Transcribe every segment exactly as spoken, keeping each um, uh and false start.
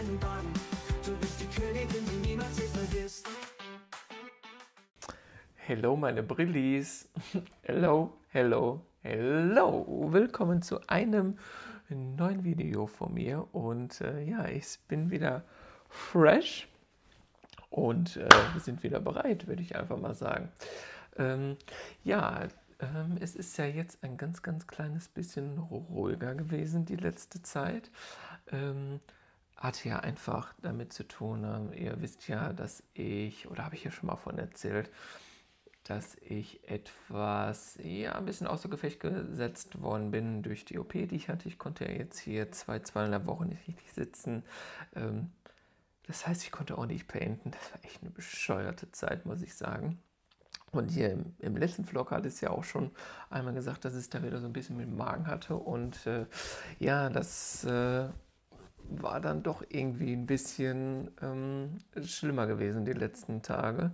deinen Baden. Du bist die Königin, die niemals dich vergisst. Hello, meine Brillis. Hello, hello, hello. Willkommen zu einem neuen Video von mir. Und äh, ja, ich bin wieder fresh. Und äh, wir sind wieder bereit, würde ich einfach mal sagen. Ähm, ja, ähm, es ist ja jetzt ein ganz, ganz kleines bisschen ruhiger gewesen die letzte Zeit. Ähm, hat ja einfach damit zu tun, ähm, ihr wisst ja, dass ich, oder habe ich ja schon mal von erzählt, dass ich etwas, ja, ein bisschen außer Gefecht gesetzt worden bin durch die O P, die ich hatte. Ich konnte ja jetzt hier zwei, zweieinhalb Wochen nicht richtig sitzen. Ähm, Das heißt, ich konnte auch nicht painten. Das war echt eine bescheuerte Zeit, muss ich sagen. Und hier im, im letzten Vlog hatte es ja auch schon einmal gesagt, dass es da wieder so ein bisschen mit dem Magen hatte. Und äh, ja, das äh, war dann doch irgendwie ein bisschen ähm, schlimmer gewesen die letzten Tage.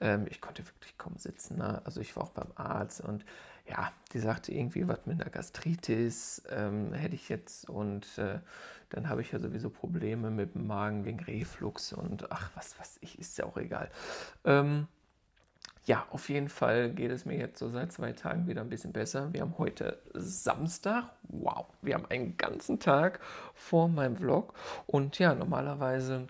Ähm, ich konnte wirklich kaum sitzen. Ne? Also ich war auch beim Arzt und ja, die sagte irgendwie was mit einer Gastritis, ähm, hätte ich jetzt, und äh, dann habe ich ja sowieso Probleme mit dem Magen wegen Reflux und ach, was weiß ich, ist ja auch egal. Ähm, ja, auf jeden Fall geht es mir jetzt so seit zwei Tagen wieder ein bisschen besser. Wir haben heute Samstag, wow, wir haben einen ganzen Tag vor meinem Vlog und ja, normalerweise,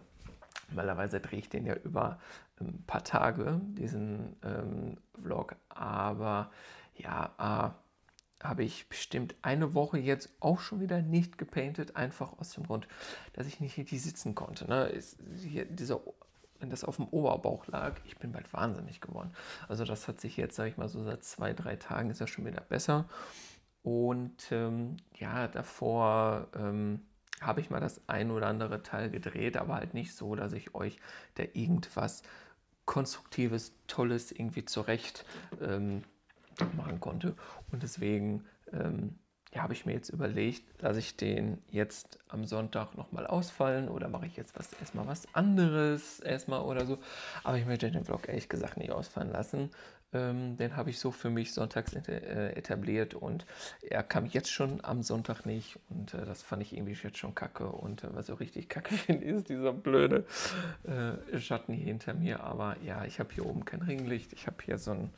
normalerweise drehe ich den ja über ein paar Tage, diesen ähm, Vlog, aber ja, äh, habe ich bestimmt eine Woche jetzt auch schon wieder nicht gepaintet, einfach aus dem Grund, dass ich nicht richtig sitzen konnte. Ne? Ist hier dieser, wenn das auf dem Oberbauch lag, ich bin bald wahnsinnig geworden. Also das hat sich jetzt, sage ich mal so, seit zwei, drei Tagen ist das schon wieder besser. Und ähm, ja, davor ähm, habe ich mal das ein oder andere Teil gedreht, aber halt nicht so, dass ich euch da irgendwas Konstruktives, Tolles irgendwie zurecht... Ähm, machen konnte, und deswegen ähm, ja, habe ich mir jetzt überlegt, lasse ich den jetzt am Sonntag nochmal ausfallen oder mache ich jetzt was, erstmal was anderes erstmal oder so, aber ich möchte den Vlog ehrlich gesagt nicht ausfallen lassen, ähm, den habe ich so für mich sonntags etabliert und er kam jetzt schon am Sonntag nicht und äh, das fand ich irgendwie jetzt schon kacke und äh, was so richtig kacke finde, ist dieser blöde äh, Schatten hier hinter mir, aber ja, ich habe hier oben kein Ringlicht, ich habe hier so ein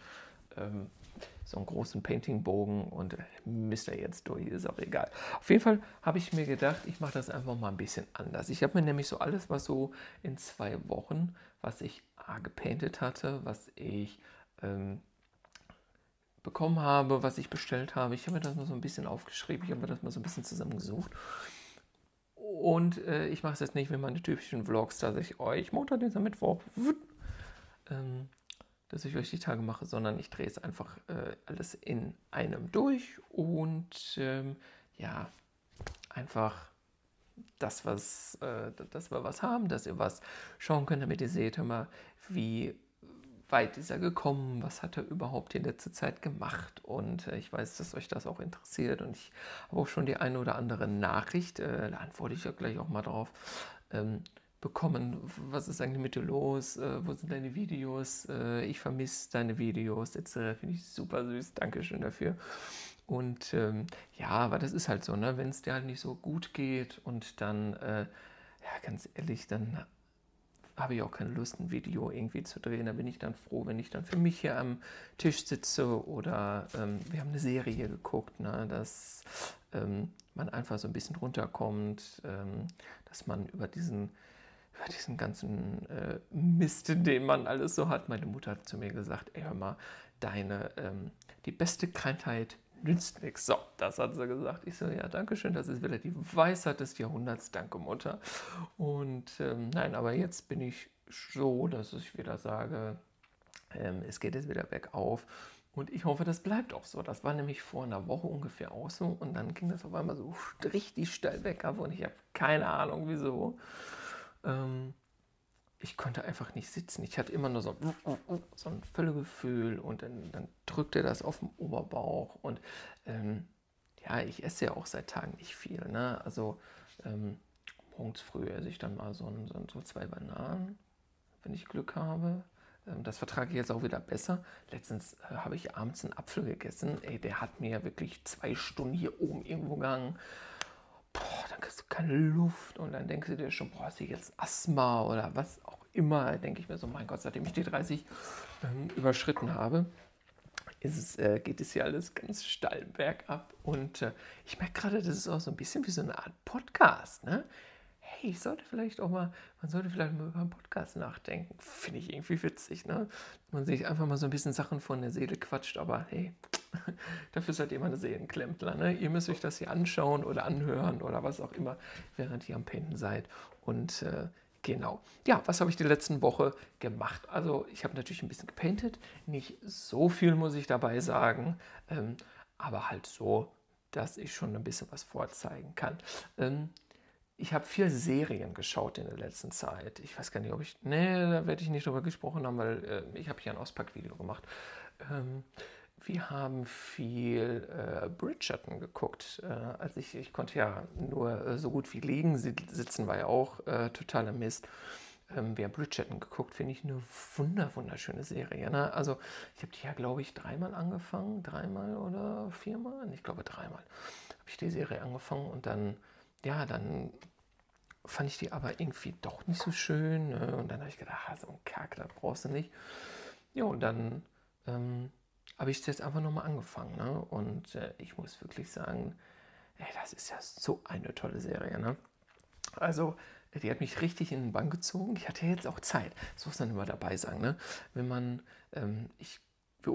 so einen großen Paintingbogen und müsst ihr jetzt durch, ist auch egal. Auf jeden Fall habe ich mir gedacht, ich mache das einfach mal ein bisschen anders. Ich habe mir nämlich so alles, was so in zwei Wochen, was ich ah, gepaintet hatte, was ich ähm, bekommen habe, was ich bestellt habe, ich habe mir das mal so ein bisschen aufgeschrieben, ich habe mir das mal so ein bisschen zusammengesucht. Und äh, ich mache es jetzt nicht wie meine typischen Vlogs, dass ich euch Montag, Dienstag, Mittwoch... Ähm, dass ich euch die Tage mache, sondern ich drehe es einfach äh, alles in einem durch und ähm, ja, einfach das, was, äh, dass wir was haben, dass ihr was schauen könnt, damit ihr seht, hör mal, wie weit ist er gekommen, was hat er überhaupt die letzte Zeit gemacht, und äh, ich weiß, dass euch das auch interessiert und ich habe auch schon die eine oder andere Nachricht, äh, da antworte ich ja gleich auch mal drauf, ähm, bekommen, was ist eigentlich mit dir los, äh, wo sind deine Videos, äh, ich vermisse deine Videos, et cetera. Finde ich super süß, Dankeschön dafür. Und ähm, ja, aber das ist halt so, ne? Wenn es dir halt nicht so gut geht und dann, äh, ja, ganz ehrlich, dann habe ich auch keine Lust, ein Video irgendwie zu drehen. Da bin ich dann froh, wenn ich dann für mich hier am Tisch sitze oder ähm, wir haben eine Serie geguckt, ne? Dass ähm, man einfach so ein bisschen runterkommt, ähm, dass man über diesen Über diesen ganzen äh, Mist, den man alles so hat. Meine Mutter hat zu mir gesagt, ey, hör mal, deine, ähm, die beste Krankheit nützt nichts. So, das hat sie gesagt. Ich so, ja, danke schön, das ist wieder die Weisheit des Jahrhunderts, danke Mutter. Und ähm, nein, aber jetzt bin ich so, dass ich wieder sage, ähm, es geht jetzt wieder bergauf. Und ich hoffe, das bleibt auch so. Das war nämlich vor einer Woche ungefähr auch so. Und dann ging das auf einmal so richtig steil bergab und ich habe keine Ahnung, wieso. Ich konnte einfach nicht sitzen. Ich hatte immer nur so, so ein Völlegefühl und dann, dann drückte das auf den Oberbauch. Und ähm, ja, ich esse ja auch seit Tagen nicht viel. Ne? Also ähm, morgens früh esse ich dann mal so, ein, so, ein, so zwei Bananen, wenn ich Glück habe. Ähm, das vertrage ich jetzt auch wieder besser. Letztens äh, habe ich abends einen Apfel gegessen. Ey, der hat mir wirklich zwei Stunden hier oben irgendwo gegangen. Boah, dann kriegst du keine Luft und dann denkst du dir schon, boah, hast du jetzt Asthma oder was auch immer, denke ich mir so, mein Gott, seitdem ich die dreißig ähm, überschritten habe, ist es, äh, geht es hier alles ganz steil bergab und äh, ich merke gerade, das ist auch so ein bisschen wie so eine Art Podcast, ne? Hey, ich sollte vielleicht auch mal, man sollte vielleicht mal über einen Podcast nachdenken, finde ich irgendwie witzig, ne? Man sich einfach mal so ein bisschen Sachen von der Seele quatscht, aber hey, dafür seid ihr mal eine Seelenklempler, ne? Ihr müsst euch das hier anschauen oder anhören oder was auch immer, während ihr am Painten seid und äh, genau. Ja, was habe ich die letzten Woche gemacht? Also ich habe natürlich ein bisschen gepaintet, nicht so viel muss ich dabei sagen, ähm, aber halt so, dass ich schon ein bisschen was vorzeigen kann. Ähm, Ich habe vier Serien geschaut in der letzten Zeit. Ich weiß gar nicht, ob ich... Nee, da werde ich nicht drüber gesprochen haben, weil äh, ich habe hier ein Auspackvideo gemacht. Ähm, wir haben viel äh, Bridgerton geguckt. Äh, also ich, ich konnte ja nur äh, so gut wie liegen. Sitzen war ja auch äh, totaler Mist. Ähm, wir haben Bridgerton geguckt. Finde ich eine wunder, wunderschöne Serie. Ne? Also ich habe die ja, glaube ich, dreimal angefangen. Dreimal oder viermal? Ich glaube, dreimal habe ich die Serie angefangen und dann... Ja, dann fand ich die aber irgendwie doch nicht so schön. Ne? Und dann habe ich gedacht, ah, so ein Kack, das brauchst du nicht. Ja, und dann ähm, habe ich jetzt einfach nochmal angefangen. Ne? Und äh, ich muss wirklich sagen, ey, das ist ja so eine tolle Serie. Ne? Also, die hat mich richtig in den Bann gezogen. Ich hatte jetzt auch Zeit. Das muss man immer dabei sagen. Ne? Wenn man, ähm, ich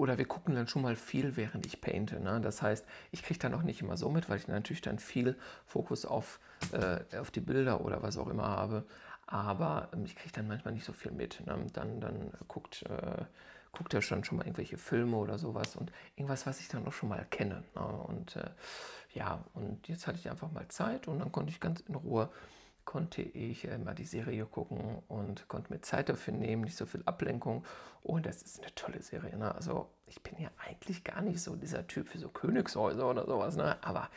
Oder wir gucken dann schon mal viel, während ich painte. Ne? Das heißt, ich kriege dann auch nicht immer so mit, weil ich natürlich dann viel Fokus auf, äh, auf die Bilder oder was auch immer habe. Aber ähm, ich kriege dann manchmal nicht so viel mit. Ne? Dann, dann guckt, äh, guckt er schon schon mal irgendwelche Filme oder sowas und irgendwas, was ich dann auch schon mal kenne. Ne? Und äh, ja, und jetzt hatte ich einfach mal Zeit und dann konnte ich ganz in Ruhe konnte ich äh, mal die Serie gucken und konnte mir Zeit dafür nehmen, nicht so viel Ablenkung. Und das ist eine tolle Serie. Ne? Also ich bin ja eigentlich gar nicht so dieser Typ für so Königshäuser oder sowas. Ne? Aber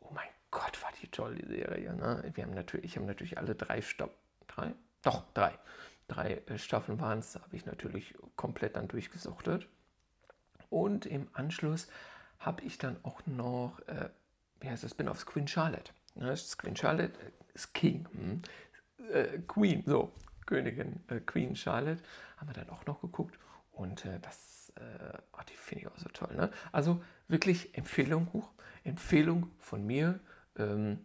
oh mein Gott, war die toll, die Serie. Ne? Wir haben natürlich, ich habe natürlich alle drei Staffeln, drei? Doch, drei. Drei äh, Staffeln waren es, habe ich natürlich komplett dann durchgesuchtet. Und im Anschluss habe ich dann auch noch, äh, wie heißt das, bin aufs Queen Charlotte. Ne? Das ist Queen Charlotte, äh, King, hm? äh, Queen, so, Königin, äh, Queen Charlotte, haben wir dann auch noch geguckt und äh, das, äh, oh, die finde ich auch so toll, ne? Also wirklich Empfehlung, hoch, Empfehlung von mir, ähm,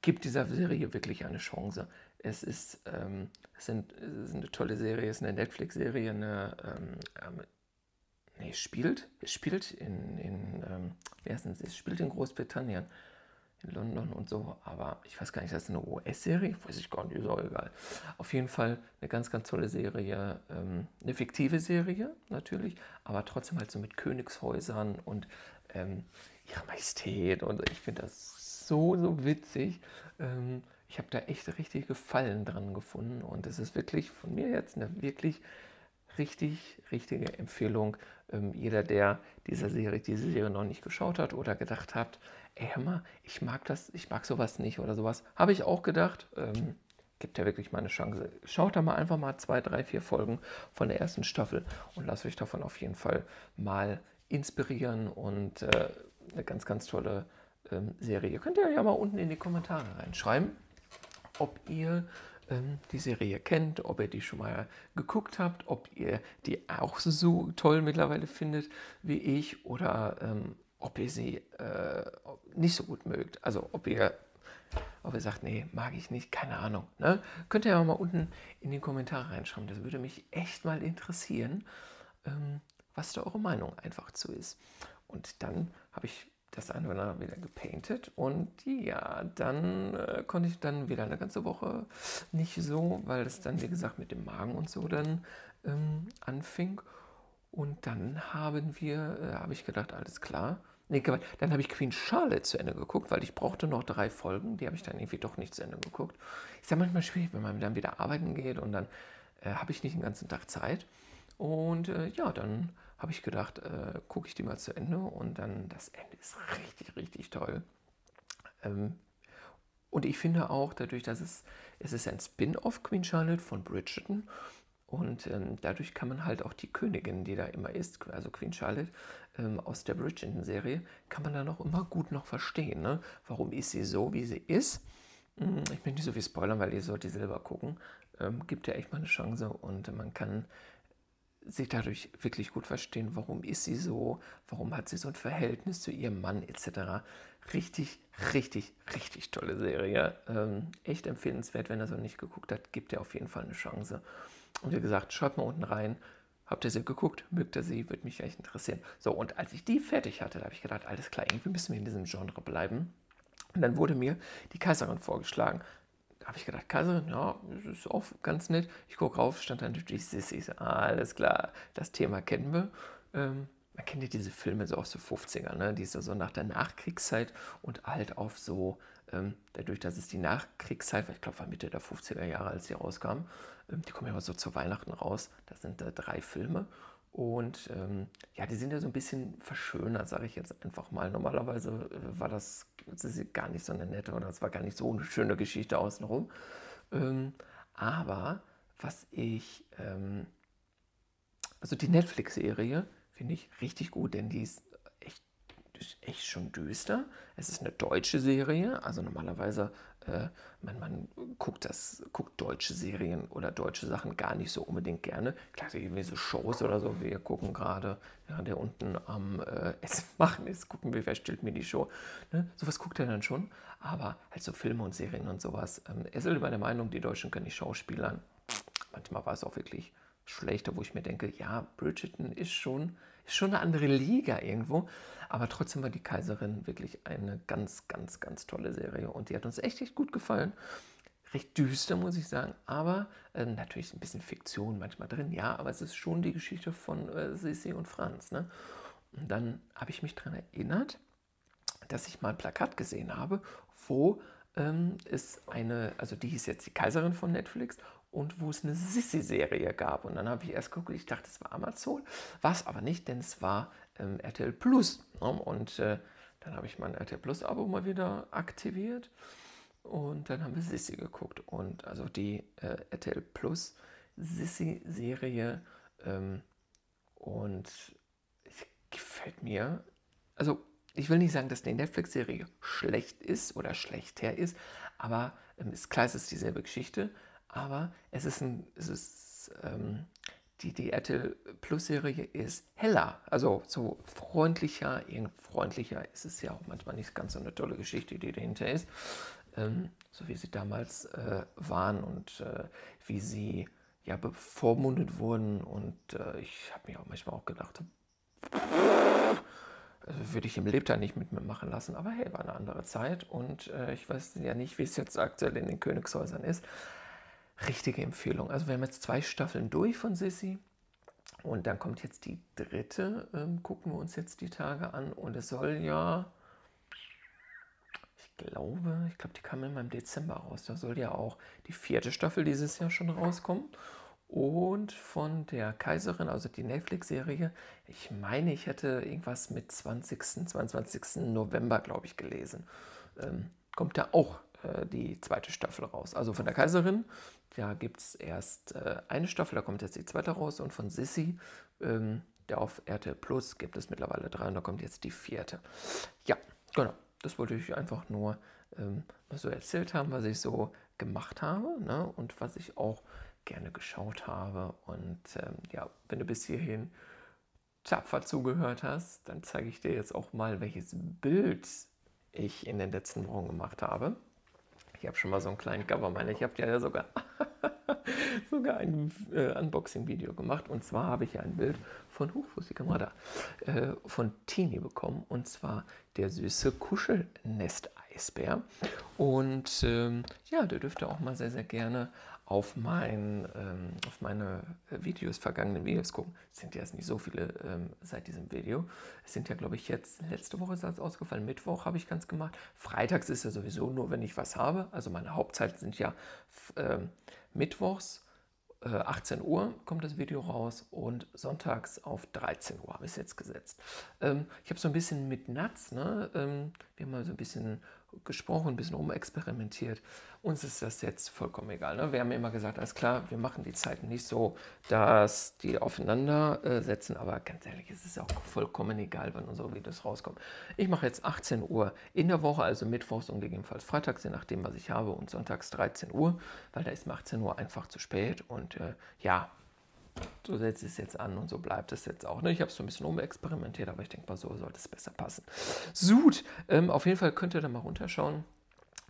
gibt dieser Serie wirklich eine Chance. Es ist, ähm, es sind, es ist eine tolle Serie, es ist eine Netflix-Serie, eine, ähm, ähm, nee, spielt, es spielt in, in ähm, erstens, es spielt in Großbritannien. In London und so, aber ich weiß gar nicht, das ist eine U S-Serie, weiß ich gar nicht, ist auch egal. Auf jeden Fall eine ganz, ganz tolle Serie, ähm, eine fiktive Serie natürlich, aber trotzdem halt so mit Königshäusern und ähm, ihrer Majestät und ich finde das so, so witzig. Ähm, ich habe da echt richtig Gefallen dran gefunden und es ist wirklich von mir jetzt eine wirklich richtig, richtige Empfehlung. Ähm, jeder, der dieser Serie, diese Serie noch nicht geschaut hat oder gedacht hat, ey, hör mal, ich mag das, ich mag sowas nicht oder sowas, habe ich auch gedacht, ähm, gibt ja wirklich mal eine Chance. Schaut da mal einfach mal zwei, drei, vier Folgen von der ersten Staffel und lasst euch davon auf jeden Fall mal inspirieren und äh, eine ganz, ganz tolle ähm, Serie. Könnt ihr ja mal unten in die Kommentare reinschreiben, ob ihr die Serie kennt, ob ihr die schon mal geguckt habt, ob ihr die auch so toll mittlerweile findet wie ich oder ähm, ob ihr sie äh, nicht so gut mögt. Also ob ihr, ob ihr sagt, nee, mag ich nicht, keine Ahnung. Ne? Könnt ihr ja mal unten in die Kommentare reinschreiben. Das würde mich echt mal interessieren, ähm, was da eure Meinung einfach zu ist. Und dann habe ich das eine oder andere wieder gepaintet und ja, dann äh, konnte ich dann wieder eine ganze Woche nicht so, weil es dann, wie gesagt, mit dem Magen und so dann ähm, anfing und dann haben wir, äh, habe ich gedacht, alles klar, nee, dann habe ich Queen Charlotte zu Ende geguckt, weil ich brauchte noch drei Folgen, die habe ich dann irgendwie doch nicht zu Ende geguckt. Ist ja manchmal schwierig, wenn man dann wieder arbeiten geht und dann äh, habe ich nicht den ganzen Tag Zeit und äh, ja, dann habe ich gedacht, äh, gucke ich die mal zu Ende und dann, das Ende ist richtig, richtig toll. Ähm, und ich finde auch, dadurch, dass es, es ist ein Spin-off Queen Charlotte von Bridgerton und ähm, dadurch kann man halt auch die Königin, die da immer ist, also Queen Charlotte ähm, aus der Bridgerton-Serie, kann man dann auch immer gut noch verstehen, ne? Warum ist sie so, wie sie ist? ich möchte nicht so viel spoilern, weil ihr sollt ihr selber gucken, ähm, gibt ja echt mal eine Chance und man kann sich dadurch wirklich gut verstehen, warum ist sie so, warum hat sie so ein Verhältnis zu ihrem Mann et cetera. Richtig, richtig, richtig tolle Serie. Ähm, echt empfehlenswert, wenn ihr so nicht geguckt habt, gibt ihr auf jeden Fall eine Chance. Und wie gesagt, schaut mal unten rein. Habt ihr sie geguckt? Mögt ihr sie? Würde mich echt interessieren. So, und als ich die fertig hatte, da habe ich gedacht, alles klar, irgendwie müssen wir in diesem Genre bleiben. Und dann wurde mir die Kaiserin vorgeschlagen. Da habe ich gedacht, Kaiserin, ja, ist auch ganz nett. Ich gucke rauf, stand dann natürlich Sissi. Alles klar, das Thema kennen wir. Ähm, man kennt ja diese Filme so aus den fünfzigern, ne? Die ist ja so nach der Nachkriegszeit und halt auf so, ähm, dadurch, dass es die Nachkriegszeit war, ich glaube, war Mitte der fünfziger Jahre, als die rauskam. Ähm, die kommen ja immer so zu Weihnachten raus. Das sind äh, drei Filme. Und ähm, ja, die sind ja so ein bisschen verschönert, sage ich jetzt einfach mal. Normalerweise äh, war das, das ist gar nicht so eine nette oder es war gar nicht so eine schöne Geschichte außenrum. Ähm, aber was ich, ähm, also die Netflix-Serie finde ich richtig gut, denn die ist echt, echt schon düster. Es ist eine deutsche Serie, also normalerweise, äh, man, man guckt, das, guckt deutsche Serien oder deutsche Sachen gar nicht so unbedingt gerne. Klar, irgendwie so Shows oder so, wir gucken gerade, während ja, der unten am äh, Essen machen ist, gucken wir, wer stellt mir die Show. Ne? Sowas guckt er dann schon, aber halt so Filme und Serien und sowas. Ähm, er ist immer der Meinung, die Deutschen können nicht schauspielern. Manchmal war es auch wirklich schlechter, wo ich mir denke, ja, Bridgerton ist schon, ist schon eine andere Liga irgendwo, aber trotzdem war die Kaiserin wirklich eine ganz, ganz, ganz tolle Serie und die hat uns echt, echt gut gefallen. Recht düster, muss ich sagen, aber äh, natürlich ist ein bisschen Fiktion manchmal drin, ja, aber es ist schon die Geschichte von äh, Sissi und Franz, ne? Und dann habe ich mich daran erinnert, dass ich mal ein Plakat gesehen habe, wo ähm, es eine, also die hieß jetzt die Kaiserin von Netflix, und wo es eine Sissi-Serie gab. Und dann habe ich erst geguckt, ich dachte, es war Amazon, war es aber nicht, denn es war ähm, R T L Plus. Ne? Und äh, dann habe ich mein R T L Plus-Abo mal wieder aktiviert und dann haben wir Sissi geguckt. Und also die äh, R T L Plus Sissi-Serie ähm, und es gefällt mir, also ich will nicht sagen, dass die Netflix-Serie schlecht ist oder schlechter ist, aber ähm, ist klar, es ist dieselbe Geschichte. Aber es ist ein, es ist, ähm, die, die R T L Plus Serie ist heller, also so freundlicher, irgend freundlicher ist es ja auch manchmal nicht ganz so eine tolle Geschichte, die dahinter ist, ähm, so wie sie damals äh, waren und äh, wie sie ja bevormundet wurden und äh, ich habe mir auch manchmal auch gedacht, also würde ich im Lebtag nicht mit mir machen lassen, aber hey, war eine andere Zeit und äh, ich weiß ja nicht, wie es jetzt aktuell in den Königshäusern ist. Richtige Empfehlung. Also wir haben jetzt zwei Staffeln durch von Sissi und dann kommt jetzt die dritte, ähm, gucken wir uns jetzt die Tage an und es soll ja, ich glaube, ich glaube, die kam in meinem Dezember raus, da soll ja auch die vierte Staffel dieses Jahr schon rauskommen und von der Kaiserin, also die Netflix-Serie, ich meine, ich hätte irgendwas mit zwanzigsten, zweiundzwanzigsten November, glaube ich, gelesen, ähm, kommt da auch die zweite Staffel raus. Also von der Kaiserin, da gibt es erst äh, eine Staffel, da kommt jetzt die zweite raus und von Sissi, ähm, der auf R T L Plus gibt es mittlerweile drei und da kommt jetzt die vierte. Ja, genau. Das wollte ich einfach nur ähm, mal so erzählt haben, was ich so gemacht habe, ne? Und was ich auch gerne geschaut habe. Und ähm, ja, wenn du bis hierhin tapfer zugehört hast, dann zeige ich dir jetzt auch mal, welches Bild ich in den letzten Wochen gemacht habe. Ich habe schon mal so einen kleinen Cover, meine ich habe ja sogar, sogar ein äh, Unboxing-Video gemacht. Und zwar habe ich ja ein Bild von, huch, wo ist die Kamera da, äh, von Tini bekommen. Und zwar der süße Kuschelnest-Eisbär. Und ähm, ja, der dürfte auch mal sehr, sehr gerne auf, mein, ähm, auf meine Videos, vergangenen Videos gucken. Es sind ja jetzt nicht so viele ähm, seit diesem Video. Es sind ja, glaube ich, jetzt, letzte Woche ist das ausgefallen, Mittwoch habe ich ganz gemacht. Freitags ist ja sowieso nur, wenn ich was habe. Also meine Hauptzeiten sind ja ähm, mittwochs, äh, achtzehn Uhr kommt das Video raus und sonntags auf dreizehn Uhr habe ich es jetzt gesetzt. Ähm, ich habe so ein bisschen mit Nuts, ne? ähm, wir haben mal so ein bisschen gesprochen, ein bisschen rumexperimentiert. Uns ist das jetzt vollkommen egal. Ne? Wir haben immer gesagt, alles klar, wir machen die Zeiten nicht so, dass die aufeinandersetzen. Aber ganz ehrlich, es ist auch vollkommen egal, wann unsere Videos rauskommen. Ich mache jetzt achtzehn Uhr in der Woche, also mittwochs und gegebenenfalls freitags, je nachdem, was ich habe, und sonntags dreizehn Uhr, weil da ist achtzehn Uhr einfach zu spät. Und äh, ja, so setzt es jetzt an und so bleibt es jetzt auch. Ne? Ich habe es so ein bisschen umexperimentiert, aber ich denke mal, so sollte es besser passen. Gut, ähm, auf jeden Fall könnt ihr da mal runterschauen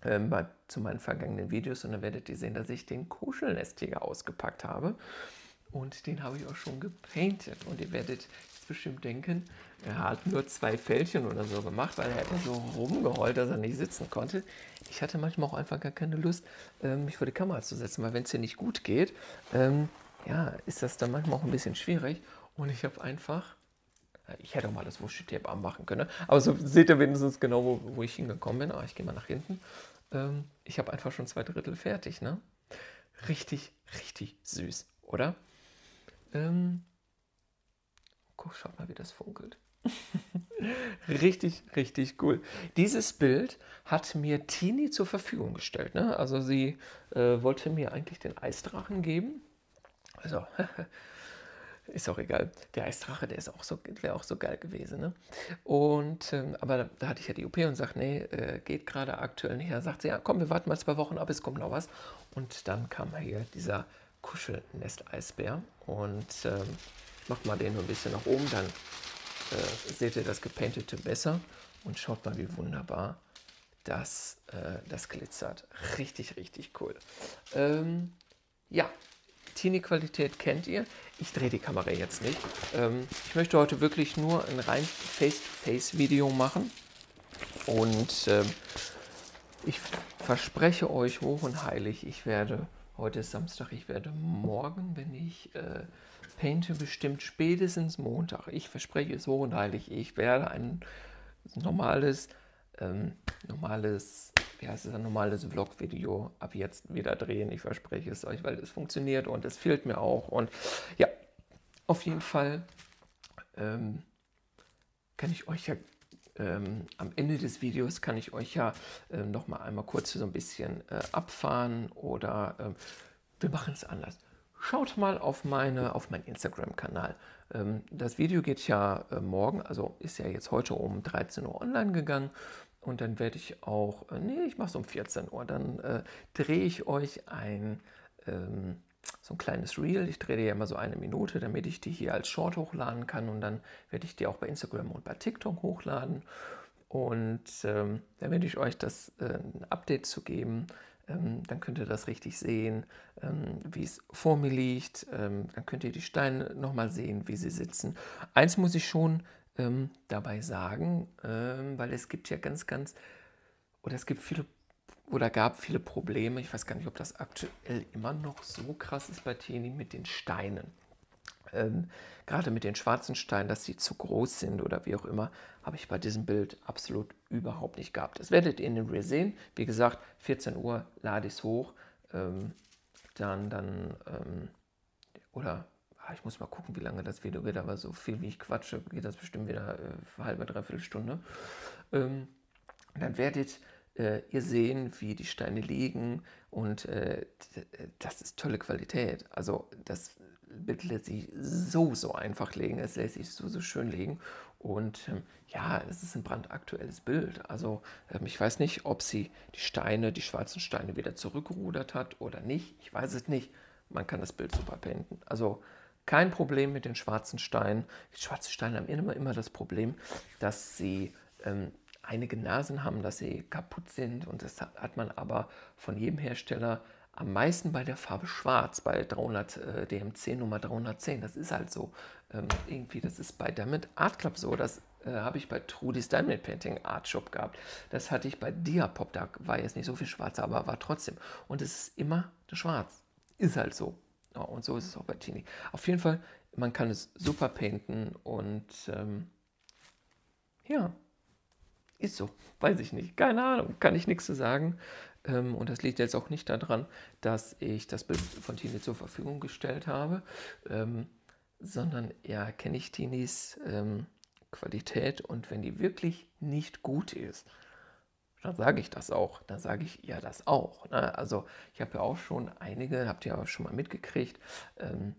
ähm, bei, zu meinen vergangenen Videos und dann werdet ihr sehen, dass ich den Kuschelnestjäger ausgepackt habe. Und den habe ich auch schon gepaintet. Und ihr werdet jetzt bestimmt denken, er hat nur zwei Fältchen oder so gemacht, weil er hat so rumgeheult, dass er nicht sitzen konnte. Ich hatte manchmal auch einfach gar keine Lust, ähm, mich vor die Kamera zu setzen, weil wenn es dir nicht gut geht, ähm, ja, ist das dann manchmal auch ein bisschen schwierig. Und ich habe einfach, ich hätte auch mal das Wuscheltape anmachen können, aber so seht ihr wenigstens genau, wo, wo ich hingekommen bin. Ah, ich gehe mal nach hinten. Ähm, ich habe einfach schon zwei Drittel fertig, ne? Richtig, richtig süß, oder? Ähm, guck, schaut mal, wie das funkelt. Richtig, richtig cool. Dieses Bild hat mir Tini zur Verfügung gestellt, ne? Also sie äh, wollte mir eigentlich den Eisdrachen geben. Also, ist auch egal. Der Eisdrache, der ist auch so, wäre auch so geil gewesen, ne? Und, ähm, aber da, da hatte ich ja die O P und sagte, nee, äh, geht gerade aktuell nicht. Da sagt sie, ja komm, wir warten mal zwei Wochen ab, es kommt noch was. Und dann kam hier dieser Kuschelnest-Eisbär. Und ähm, ich mache mal den nur ein bisschen nach oben, dann äh, seht ihr das gepaintete besser. Und schaut mal, wie wunderbar das, äh, das glitzert. Richtig, richtig cool. Ähm, ja. Tini-Qualität kennt ihr. Ich drehe die Kamera jetzt nicht. Ähm, ich möchte heute wirklich nur ein rein Face-to-Face-Video machen. Und ähm, ich verspreche euch hoch und heilig, ich werde, heute ist Samstag, ich werde morgen, wenn ich äh, painte, bestimmt spätestens Montag. Ich verspreche es hoch und heilig, ich werde ein normales, ähm, normales... Ja, es ist ein normales Vlog-Video ab jetzt wieder drehen. Ich verspreche es euch, weil es funktioniert und es fehlt mir auch. Und ja, auf jeden Fall ähm, kann ich euch ja ähm, am Ende des Videos kann ich euch ja ähm, noch mal einmal kurz so ein bisschen äh, abfahren oder ähm, wir machen es anders. Schaut mal auf, meine, auf meinen Instagram-Kanal. Ähm, das Video geht ja äh, morgen, also ist ja jetzt heute um dreizehn Uhr online gegangen. Und dann werde ich auch, nee, ich mache es um vierzehn Uhr, dann äh, drehe ich euch ein, ähm, so ein kleines Reel. Ich drehe dir ja immer so eine Minute, damit ich die hier als Short hochladen kann. Und dann werde ich die auch bei Instagram und bei TikTok hochladen. Und ähm, dann werde ich euch das äh, ein Update zu geben. Ähm, dann könnt ihr das richtig sehen, ähm, wie es vor mir liegt. Ähm, dann könnt ihr die Steine nochmal sehen, wie sie sitzen. Eins muss ich schon Ähm, dabei sagen, ähm, weil es gibt ja ganz, ganz, oder es gibt viele, oder gab viele Probleme, ich weiß gar nicht, ob das aktuell immer noch so krass ist bei Tini mit den Steinen. Ähm, gerade mit den schwarzen Steinen, dass sie zu groß sind oder wie auch immer, habe ich bei diesem Bild absolut überhaupt nicht gehabt. Das werdet ihr in dem Reel sehen. Wie gesagt, vierzehn Uhr lade ich es hoch, ähm, dann, dann, ähm, oder... Ich muss mal gucken, wie lange das Video geht, aber so viel wie ich quatsche, geht das bestimmt wieder äh, eine halbe, dreiviertel Stunde. Ähm, dann werdet äh, ihr sehen, wie die Steine liegen und äh, das ist tolle Qualität. Also das Bild lässt sich so, so einfach legen, es lässt sich so, so schön legen und ähm, ja, es ist ein brandaktuelles Bild. Also ähm, ich weiß nicht, ob sie die Steine, die schwarzen Steine wieder zurückgerudert hat oder nicht. Ich weiß es nicht. Man kann das Bild super painten. Also kein Problem mit den schwarzen Steinen. Die schwarzen Steine haben immer, immer das Problem, dass sie ähm, einige Nasen haben, dass sie kaputt sind. Und das hat man aber von jedem Hersteller am meisten bei der Farbe Schwarz, bei dreihundert, äh, D M zehn Nummer dreihundertzehn. Das ist halt so. Ähm, irgendwie, das ist bei Diamond Art Club so. Das äh, habe ich bei Trudie's Diamond Painting Art Shop gehabt. Das hatte ich bei Diapop. Da war jetzt nicht so viel Schwarz, aber war trotzdem. Und es ist immer das Schwarz. Ist halt so. Ja, und so ist es auch bei Tini. Auf jeden Fall, man kann es super painten und ähm, ja, ist so. Weiß ich nicht. Keine Ahnung, kann ich nichts zu sagen. Ähm, und das liegt jetzt auch nicht daran, dass ich das Bild von Tini zur Verfügung gestellt habe, ähm, sondern eher kenne ich Tinis ähm, Qualität und wenn die wirklich nicht gut ist, dann sage ich das auch, dann sage ich ihr das auch. Ne? Also ich habe ja auch schon einige, habt ihr aber schon mal mitgekriegt, ähm,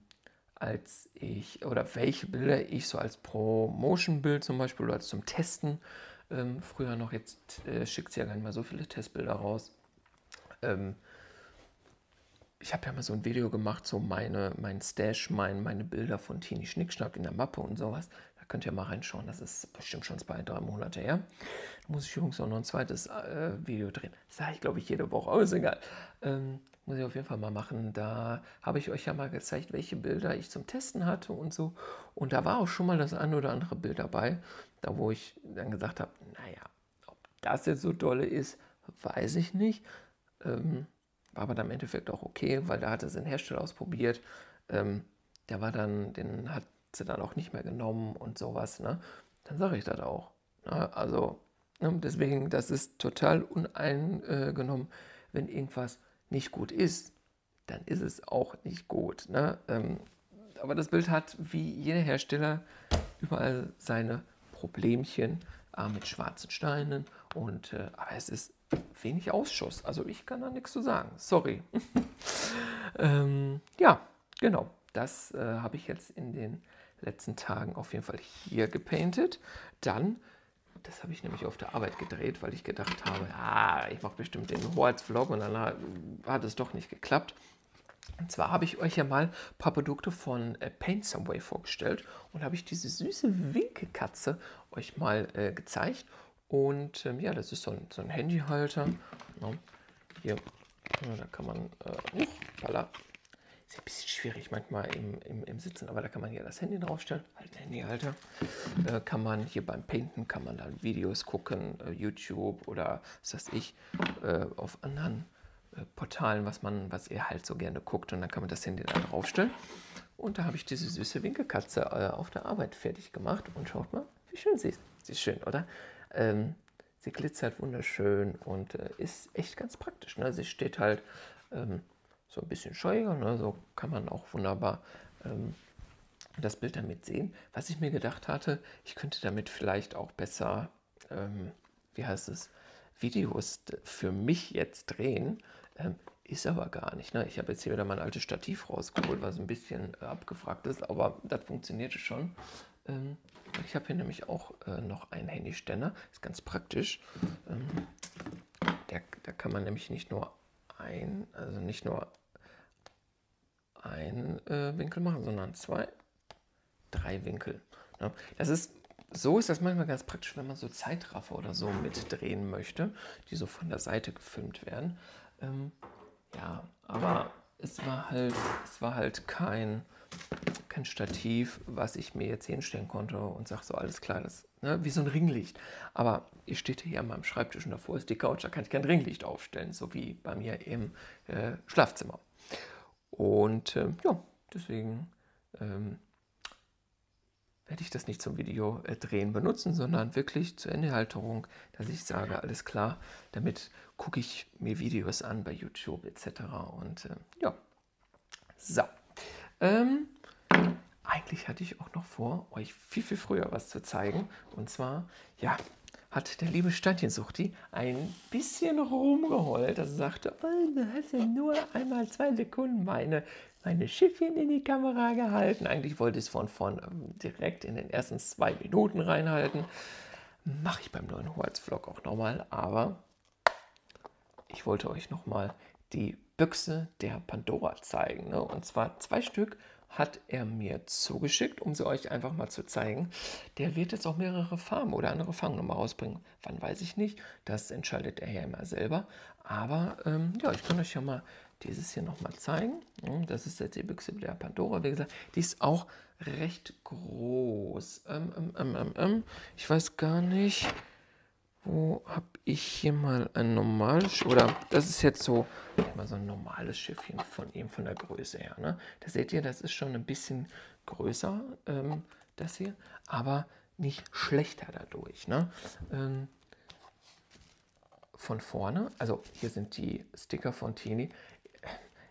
als ich, oder welche Bilder ich so als Promotion-Bild zum Beispiel oder als zum Testen ähm, früher noch, jetzt äh, schickt sie ja gar nicht mal so viele Testbilder raus. Ähm, ich habe ja mal so ein Video gemacht, so meine, mein Stash, mein, meine Bilder von Tini Schnickschnack in der Mappe und sowas. Da könnt ihr mal reinschauen, das ist bestimmt schon zwei, drei Monate her. Da muss ich übrigens auch noch ein zweites äh, Video drehen. Das sage ich, glaube ich, jede Woche, aber ist egal. Ähm, Muss ich auf jeden Fall mal machen. Da habe ich euch ja mal gezeigt, welche Bilder ich zum Testen hatte und so. Und da war auch schon mal das ein oder andere Bild dabei, da wo ich dann gesagt habe, naja, ob das jetzt so dolle ist, weiß ich nicht. Ähm, war aber dann im Endeffekt auch okay, weil da hatte sie einen Hersteller ausprobiert. Ähm, der war dann, den hat sie dann auch nicht mehr genommen und sowas. Ne? Dann sage ich das auch. Na, also ne? Deswegen, das ist total uneingenommen, wenn irgendwas nicht gut ist, dann ist es auch nicht gut. Ne? Ähm, aber das Bild hat, wie jeder Hersteller, überall seine Problemchen äh, mit schwarzen Steinen und äh, aber es ist wenig Ausschuss. Also ich kann da nichts zu sagen. Sorry. ähm, ja, genau. Das äh, habe ich jetzt in den letzten Tagen auf jeden Fall hier gepaintet. Dann Das habe ich nämlich auf der Arbeit gedreht, weil ich gedacht habe, ah, ich mache bestimmt den HoheitsVlog und dann hat es doch nicht geklappt. Und zwar habe ich euch ja mal ein paar Produkte von äh, Paint Someway vorgestellt und habe ich diese süße Winkelkatze euch mal äh, gezeigt. Und ähm, ja, das ist so ein, so ein Handyhalter. No. Hier, ja, da kann man, äh, voilà. Ist ein bisschen schwierig manchmal im, im, im Sitzen, aber da kann man hier das Handy draufstellen, halt Handyhalter, äh, kann man hier beim Painten, kann man dann Videos gucken, äh, YouTube oder was weiß ich, äh, auf anderen äh, Portalen, was man, was ihr halt so gerne guckt und dann kann man das Handy da draufstellen und da habe ich diese süße Winkelkatze äh, auf der Arbeit fertig gemacht und schaut mal, wie schön sie ist. Sie ist schön, oder? Ähm, sie glitzert wunderschön und äh, ist echt ganz praktisch, ne? Sie steht halt ähm, so ein bisschen scheuer, ne? So kann man auch wunderbar ähm, das Bild damit sehen. Was ich mir gedacht hatte, ich könnte damit vielleicht auch besser, ähm, wie heißt es, Videos für mich jetzt drehen, ähm, ist aber gar nicht. Ne? Ich habe jetzt hier wieder mein altes Stativ rausgeholt, was ein bisschen äh, abgefragt ist, aber das funktionierte schon. Ähm, ich habe hier nämlich auch äh, noch einen Handyständer, ist ganz praktisch. Ähm, da kann man nämlich nicht nur ein, also nicht nur ein äh, Winkel machen, sondern zwei, drei Winkel. Ja, das ist, so ist das manchmal ganz praktisch, wenn man so Zeitraffer oder so mitdrehen möchte, die so von der Seite gefilmt werden. Ähm, ja, aber es war halt, es war halt kein, kein Stativ, was ich mir jetzt hinstellen konnte und sage so, alles klar, das, ne, wie so ein Ringlicht. Aber ich stehe hier an meinem Schreibtisch und davor ist die Couch, da kann ich kein Ringlicht aufstellen, so wie bei mir im äh, Schlafzimmer. Und ähm, ja, deswegen ähm, werde ich das nicht zum Video äh, drehen benutzen, sondern wirklich zur Inhalterung, dass ich sage, alles klar, damit gucke ich mir Videos an bei YouTube et cetera. Und äh, ja, so. Ähm, eigentlich hatte ich auch noch vor, euch viel, viel früher was zu zeigen. Und zwar, ja, hat der liebe Steinchensuchti ein bisschen rumgeheult, dass er sagte, oh, du hast ja nur einmal zwei Sekunden meine, meine Schiffchen in die Kamera gehalten. Eigentlich wollte ich es von vorn ähm, direkt in den ersten zwei Minuten reinhalten. Mache ich beim neuen HoheitsVlog auch nochmal, aber ich wollte euch nochmal die Büchse der Pandora zeigen. Ne? Und zwar zwei Stück hat er mir zugeschickt, um sie euch einfach mal zu zeigen. Der wird jetzt auch mehrere Farben oder andere Farben nochmal rausbringen. Wann, weiß ich nicht. Das entscheidet er ja immer selber. Aber ähm, ja, ich kann euch ja mal dieses hier nochmal zeigen. Das ist jetzt die Büchse der Pandora. Wie gesagt, die ist auch recht groß. Ähm, ähm, ähm, ähm, ähm. Ich weiß gar nicht, wo habe ich hier mal ein normales, oder das ist jetzt so, mal so ein normales Schiffchen von ihm, von der Größe her. Ne? Da seht ihr, das ist schon ein bisschen größer, ähm, das hier, aber nicht schlechter dadurch. Ne? Ähm, von vorne, also hier sind die Sticker von Tini.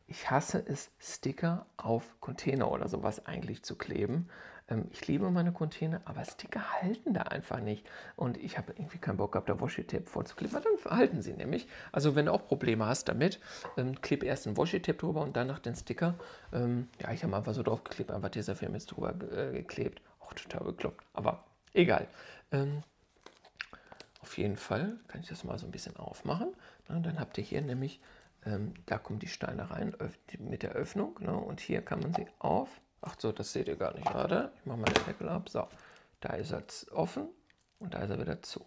Ich hasse es, Sticker auf Container oder sowas eigentlich zu kleben. Ähm, ich liebe meine Container, aber Sticker halten da einfach nicht. Und ich habe irgendwie keinen Bock gehabt, da Washi-Tape vollzukleben. Dann halten sie nämlich. Also wenn du auch Probleme hast damit, ähm, kleb erst ein Washi-Tape drüber und danach den Sticker. Ähm, ja, ich habe einfach so drauf geklebt, einfach Tesafilm jetzt drüber äh, geklebt. Auch total bekloppt, aber egal. Ähm, auf jeden Fall kann ich das mal so ein bisschen aufmachen. Na, dann habt ihr hier nämlich... Ähm, da kommen die Steine rein mit der Öffnung, ne? Und hier kann man sie auf. Ach so, das seht ihr gar nicht, warte. Ich mache mal den Deckel ab. So, da ist er offen und da ist er wieder zu.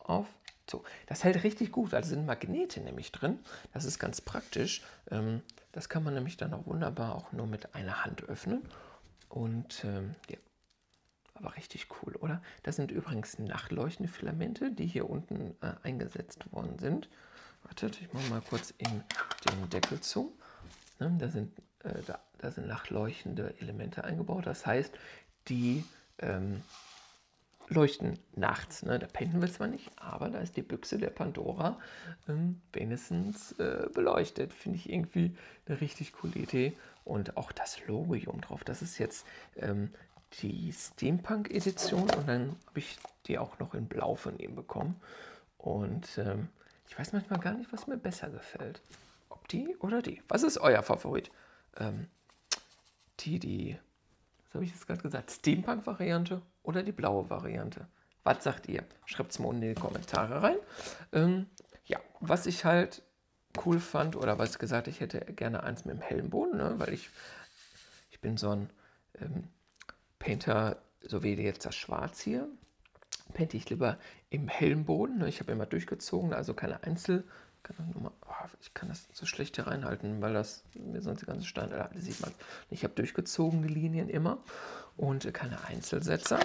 Auf, zu. Das hält richtig gut, also sind Magnete nämlich drin. Das ist ganz praktisch. Ähm, das kann man nämlich dann auch wunderbar auch nur mit einer Hand öffnen. Und ähm, ja. Aber richtig cool, oder? Das sind übrigens nachleuchtende Filamente, die hier unten äh, eingesetzt worden sind. Wartet, ich mache mal kurz in den Deckel zu. Ne, da, sind, äh, da, da sind nachleuchtende Elemente eingebaut. Das heißt, die ähm, leuchten nachts. Ne? Da painten wir zwar nicht, aber da ist die Büchse der Pandora ähm, wenigstens äh, beleuchtet. Finde ich irgendwie eine richtig coole Idee. Und auch das Logo hier oben drauf. Das ist jetzt ähm, die Steampunk-Edition. Und dann habe ich die auch noch in Blau von ihm bekommen. Und... Ähm, ich weiß manchmal gar nicht, was mir besser gefällt. Ob die oder die. Was ist euer Favorit? Ähm, die, die, was habe ich jetzt gerade gesagt? Steampunk-Variante oder die blaue Variante? Was sagt ihr? Schreibt es mal unten in die Kommentare rein. Ähm, ja, was ich halt cool fand oder was gesagt, ich hätte gerne eins mit dem hellen Boden, ne? Weil ich, ich bin so ein ähm, Painter, so wie jetzt das Schwarz hier. Painte ich lieber im hellen Boden. Ich habe immer durchgezogen, also keine Einzel... Ich kann das so schlecht hier reinhalten, weil das mir sonst die ganzen Steine... sieht man. Ich habe durchgezogene Linien immer und keine Einzelsetzer.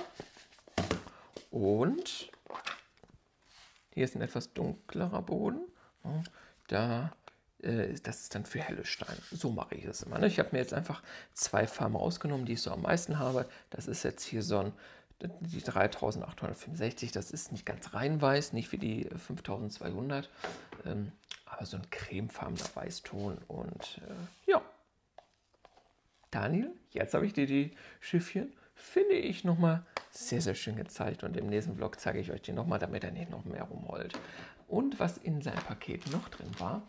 Und hier ist ein etwas dunklerer Boden. Da... Das ist dann für helle Steine. So mache ich das immer. Ich habe mir jetzt einfach zwei Farben rausgenommen, die ich so am meisten habe. Das ist jetzt hier so ein... Die dreitausendachthundertfünfundsechzig, das ist nicht ganz rein weiß, nicht wie die fünftausendzweihundert, ähm, aber so ein cremefarbener Weißton. Und äh, ja, Daniel, jetzt habe ich dir die Schiffchen, finde ich, nochmal sehr, sehr schön gezeigt. Und im nächsten Vlog zeige ich euch die nochmal, damit er nicht noch mehr rumrollt. Und was in seinem Paket noch drin war,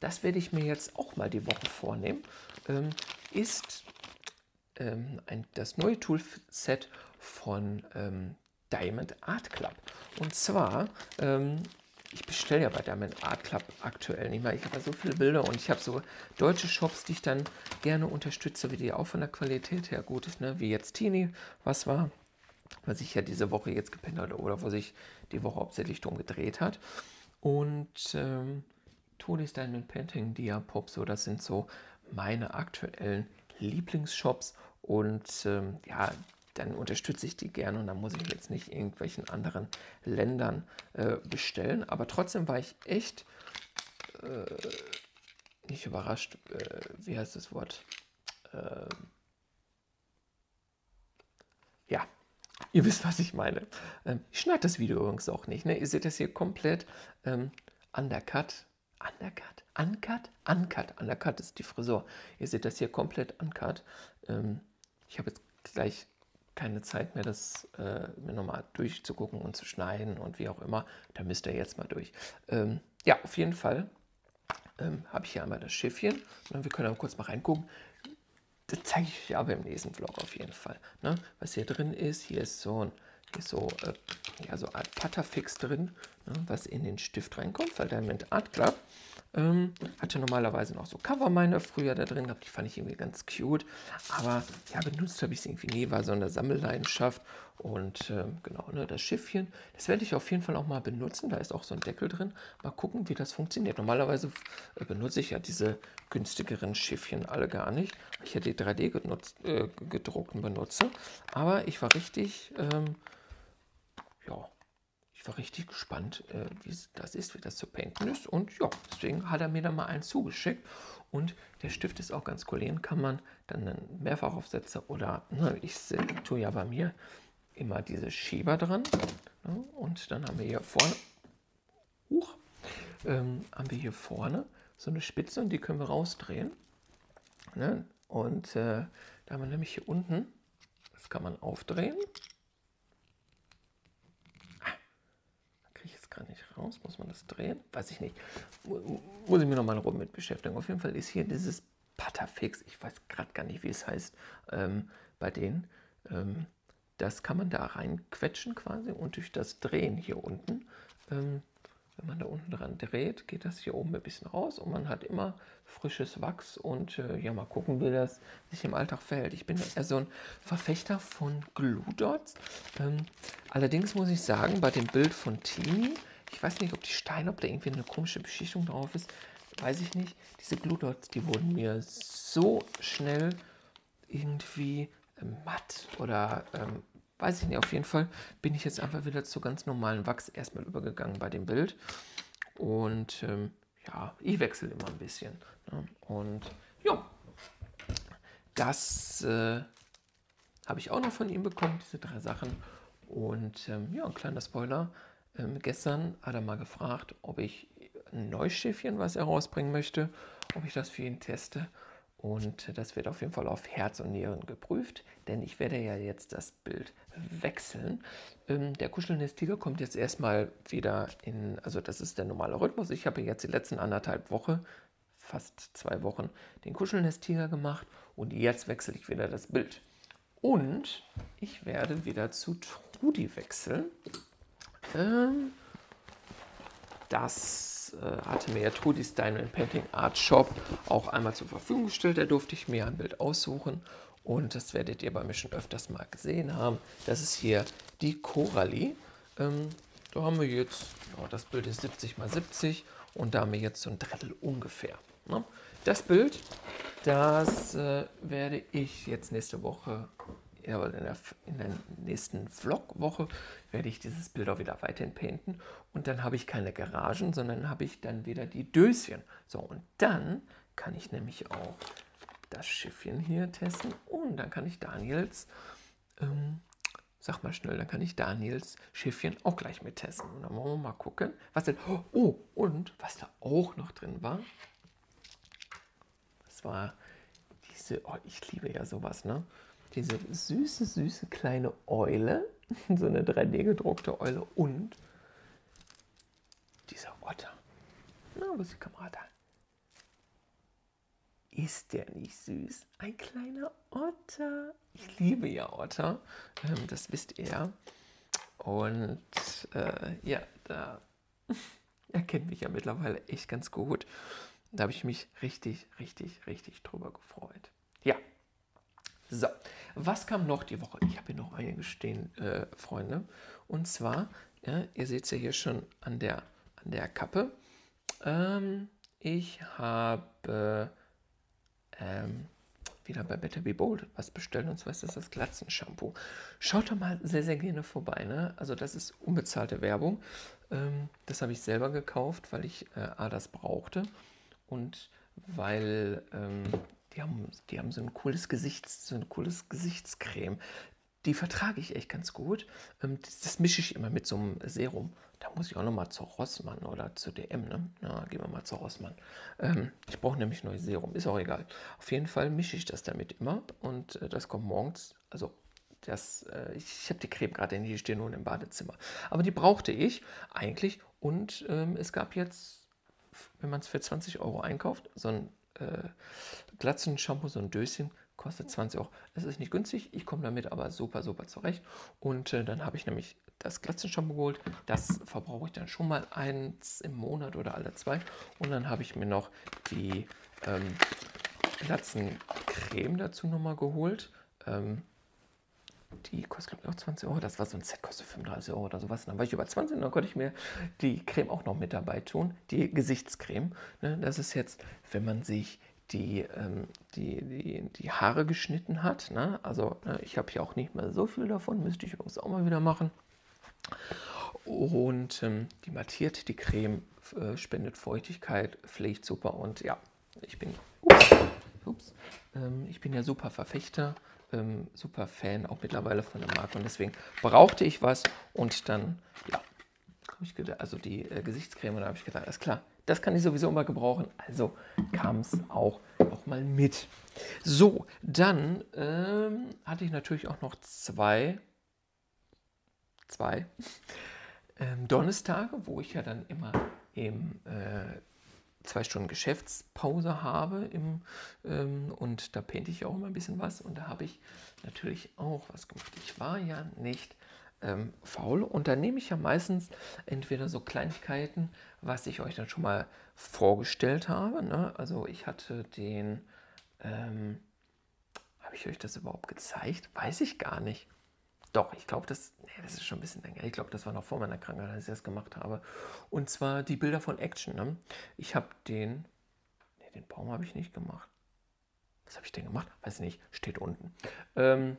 das werde ich mir jetzt auch mal die Woche vornehmen, ähm, ist ähm, ein, das neue Toolset von ähm, Diamond Art Club. Und zwar, ähm, ich bestelle ja bei Diamond Art Club aktuell nicht mehr. Ich habe ja so viele Bilder und ich habe so deutsche Shops, die ich dann gerne unterstütze, wie die auch von der Qualität her gut ist, ne? Wie jetzt Tini, was war, was ich ja diese Woche jetzt gepinnt habe oder wo sich die Woche hauptsächlich drum gedreht hat. Und ähm, Trudie's Diamond Painting, Diapop, so, das sind so meine aktuellen Lieblingsshops und ähm, ja, dann unterstütze ich die gerne und dann muss ich jetzt nicht irgendwelchen anderen Ländern äh, bestellen. Aber trotzdem war ich echt äh, nicht überrascht, äh, wie heißt das Wort? Äh, ja, ihr wisst, was ich meine. Ähm, ich schneide das Video übrigens auch nicht, ne? Ihr seht das hier komplett ähm, undercut. Undercut? Uncut? Uncut. Undercut ist die Frisur. Ihr seht das hier komplett uncut. Ähm, ich habe jetzt gleich... keine Zeit mehr, das äh, mir nochmal durchzugucken und zu schneiden und wie auch immer. Da müsst ihr jetzt mal durch. Ähm, ja, auf jeden Fall ähm, habe ich hier einmal das Schiffchen. Und wir können aber kurz mal reingucken. Das zeige ich euch aber im nächsten Vlog auf jeden Fall. Ne? Was hier drin ist, hier ist so ein hier ist so, äh, ja, so eine Art Putterfix drin, ne? Was in den Stift reinkommt, weil Diamond Art Club ähm, hatte normalerweise noch so Coverminer früher da drin gehabt, die fand ich irgendwie ganz cute, aber ja, benutzt habe ich es irgendwie nie, war so eine Sammelleidenschaft und ähm, genau, ne, das Schiffchen, das werde ich auf jeden Fall auch mal benutzen, da ist auch so ein Deckel drin, mal gucken, wie das funktioniert. Normalerweise äh, benutze ich ja diese günstigeren Schiffchen alle gar nicht, weil ich ja die drei D genutzt, äh, gedruckten benutze, aber ich war richtig, ähm, ja, ich war richtig gespannt, äh, wie das ist, wie das zu painten ist. Und ja, deswegen hat er mir dann mal einen zugeschickt. Und der Stift ist auch ganz cool. Den kann man dann einen Mehrfachaufsetzer oder, ne, ich tue ja bei mir immer diese Schieber dran. Ne, und dann haben wir hier vorne, huch, ähm, haben wir hier vorne so eine Spitze und die können wir rausdrehen. Ne, und äh, da haben wir nämlich hier unten, kann man aufdrehen. Da kriege ich es gar nicht raus. Muss man das drehen? Weiß ich nicht. Muss ich mir nochmal rum mit beschäftigen. Auf jeden Fall ist hier dieses Butterfix, ich weiß gerade gar nicht, wie es heißt, ähm, bei denen. Ähm, das kann man da reinquetschen quasi und durch das Drehen hier unten, ähm, wenn man da unten dran dreht, geht das hier oben ein bisschen raus und man hat immer frisches Wachs und äh, ja, mal gucken, wie das sich im Alltag verhält. Ich bin eher so ein Verfechter von Glue Dots. Ähm, allerdings muss ich sagen, bei dem Bild von Tini, ich weiß nicht, ob die Steine, ob da irgendwie eine komische Beschichtung drauf ist, weiß ich nicht. Diese Glue Dots, die wurden mir so schnell irgendwie matt oder ähm, weiß ich nicht. Auf jeden Fall bin ich jetzt einfach wieder zu ganz normalem Wachs erstmal übergegangen bei dem Bild. Und ähm, ja, ich wechsle immer ein bisschen. Ne? Und ja, das äh, habe ich auch noch von ihm bekommen, diese drei Sachen. Und ähm, ja, ein kleiner Spoiler. Ähm, gestern hat er mal gefragt, ob ich ein neues Schäfchen, was er rausbringen möchte, ob ich das für ihn teste. Und das wird auf jeden Fall auf Herz und Nieren geprüft, denn ich werde ja jetzt das Bild wechseln. Ähm, der kuschelnde Tiger kommt jetzt erstmal wieder in, also das ist der normale Rhythmus. Ich habe jetzt die letzten anderthalb Wochen, fast zwei Wochen, den kuschelnden Tiger gemacht und jetzt wechsle ich wieder das Bild. Und ich werde wieder zu Trudi wechseln. Ähm, das hatte mir ja Trudie's Diamond Painting Art Shop auch einmal zur Verfügung gestellt. Da durfte ich mir ein Bild aussuchen und das werdet ihr bei mir schon öfters mal gesehen haben. Das ist hier die Coralie. Ähm, da haben wir jetzt, ja, das Bild ist siebzig mal siebzig und da haben wir jetzt so ein Drittel ungefähr. Ne? Das Bild, das äh, werde ich jetzt nächste Woche, ja, in der, in der nächsten Vlog-Woche werde ich dieses Bild auch wieder weiterhin painten. Und dann habe ich keine Garagen, sondern habe ich dann wieder die Döschen. So, und dann kann ich nämlich auch das Schiffchen hier testen. Und dann kann ich Daniels, ähm, sag mal schnell, dann kann ich Daniels Schiffchen auch gleich mit testen. Und dann wollen wir mal gucken, was denn, oh, und was da auch noch drin war, das war diese, oh, ich liebe ja sowas, ne? Diese süße, süße kleine Eule, so eine drei D gedruckte Eule und dieser Otter. Na, wo ist die Kamera da? Ist der nicht süß? Ein kleiner Otter. Ich liebe ja Otter, ähm, das wisst ihr. Und äh, ja, da erkennt mich ja mittlerweile echt ganz gut. Da habe ich mich richtig, richtig, richtig drüber gefreut. Ja. So, was kam noch die Woche? Ich habe hier noch einige stehen, äh, Freunde. Und zwar, ja, ihr seht es ja hier schon an der, an der Kappe. Ähm, ich habe ähm, wieder bei Better Be Bold was bestellt. Und zwar ist das das Glatzen-Shampoo. Schaut doch mal sehr, sehr gerne vorbei. Ne? Also das ist unbezahlte Werbung. Ähm, das habe ich selber gekauft, weil ich äh, A, das brauchte. Und weil... Ähm, Die haben, die haben so ein cooles Gesicht, so eine cooles Gesichtscreme. Die vertrage ich echt ganz gut. Das, das mische ich immer mit so einem Serum. Da muss ich auch noch mal zur Rossmann oder zur D M. Ne? Na, gehen wir mal zur Rossmann. Ähm, ich brauche nämlich neues Serum. Ist auch egal. Auf jeden Fall mische ich das damit immer. Und äh, das kommt morgens. Also das, äh, ich, ich habe die Creme gerade nicht. Die steht nur im Badezimmer. Aber die brauchte ich eigentlich. Und ähm, es gab jetzt, wenn man es für zwanzig Euro einkauft, so ein Äh, Glatzen-Shampoo, so ein Döschen, kostet zwanzig Euro. Es ist nicht günstig, ich komme damit aber super, super zurecht. Und äh, dann habe ich nämlich das Glatzen-Shampoo geholt. Das verbrauche ich dann schon mal eins im Monat oder alle zwei. Und dann habe ich mir noch die ähm, Glatzen-Creme dazu nochmal geholt. Ähm, die kostet, glaube ich, auch zwanzig Euro. Das war so ein Set, kostet fünfunddreißig Euro oder sowas. Und dann war ich über zwanzig und dann konnte ich mir die Creme auch noch mit dabei tun. Die Gesichtscreme. Ne? Das ist jetzt, wenn man sich die, ähm, die, die, die Haare geschnitten hat. Ne? Also ne, ich habe hier auch nicht mehr so viel davon. Müsste ich übrigens auch mal wieder machen. Und ähm, die mattiert die Creme, äh, spendet Feuchtigkeit, pflegt super. Und ja, ich bin, ups, ups, ähm, ich bin ja super Verfechter. Ähm, super Fan, auch mittlerweile von der Marke und deswegen brauchte ich was und dann, ja, habe ich gedacht, also die äh, Gesichtscreme, da habe ich gedacht, alles klar, das kann ich sowieso immer gebrauchen, also kam es auch noch auch mal mit. So, dann ähm, hatte ich natürlich auch noch zwei, zwei ähm, Donnerstage, wo ich ja dann immer im äh, zwei Stunden Geschäftspause habe im, ähm, und da painte ich auch immer ein bisschen was und da habe ich natürlich auch was gemacht. Ich war ja nicht ähm, faul und da nehme ich ja meistens entweder so Kleinigkeiten, was ich euch dann schon mal vorgestellt habe. Ne? Also ich hatte den, ähm, habe ich euch das überhaupt gezeigt? Weiß ich gar nicht. Doch, ich glaube, das, nee, das ist schon ein bisschen länger. Ich glaube, das war noch vor meiner Krankheit, als ich das gemacht habe. Und zwar die Bilder von Action. Ne? Ich habe den, nee, den Baum habe ich nicht gemacht. Was habe ich denn gemacht? Weiß nicht, steht unten. Ähm,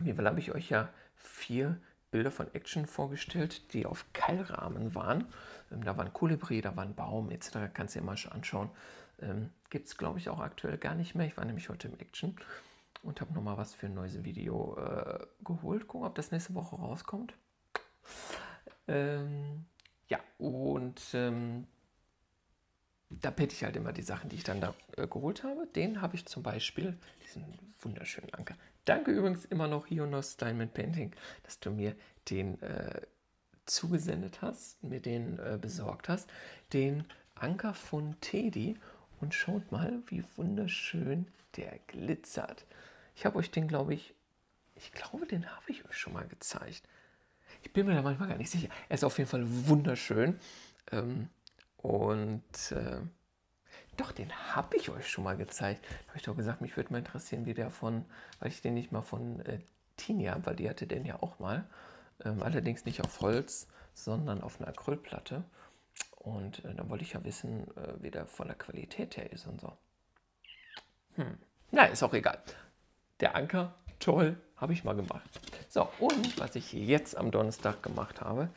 auf jeden Fall habe ich euch ja vier Bilder von Action vorgestellt, die auf Keilrahmen waren. Ähm, da war ein Kolibri, da war ein Baum et cetera. Kannst du dir mal schon anschauen. Ähm, Gibt es, glaube ich, auch aktuell gar nicht mehr. Ich war nämlich heute im Action und habe nochmal was für ein neues Video äh, geholt. Gucken, ob das nächste Woche rauskommt. Ähm, ja, und ähm, da pette ich halt immer die Sachen, die ich dann da äh, geholt habe. Den habe ich zum Beispiel, diesen wunderschönen Anker. Danke übrigens immer noch Hionos Diamond Painting, dass du mir den äh, zugesendet hast, mir den äh, besorgt hast. Den Anker von Teddy. Und schaut mal, wie wunderschön der glitzert. Ich habe euch den, glaube ich, ich glaube, den habe ich euch schon mal gezeigt. Ich bin mir da manchmal gar nicht sicher. Er ist auf jeden Fall wunderschön. Ähm, und äh, doch, den habe ich euch schon mal gezeigt. Da habe ich doch gesagt, mich würde mal interessieren, wie der von, weil ich den nicht mal von äh, Tini habe, weil die hatte den ja auch mal. Ähm, allerdings nicht auf Holz, sondern auf einer Acrylplatte. Und äh, dann wollte ich ja wissen, äh, wie der von der Qualität her ist und so. Hm. Na, ist auch egal. Der Anker, toll, habe ich mal gemacht. So, und was ich jetzt am Donnerstag gemacht habe,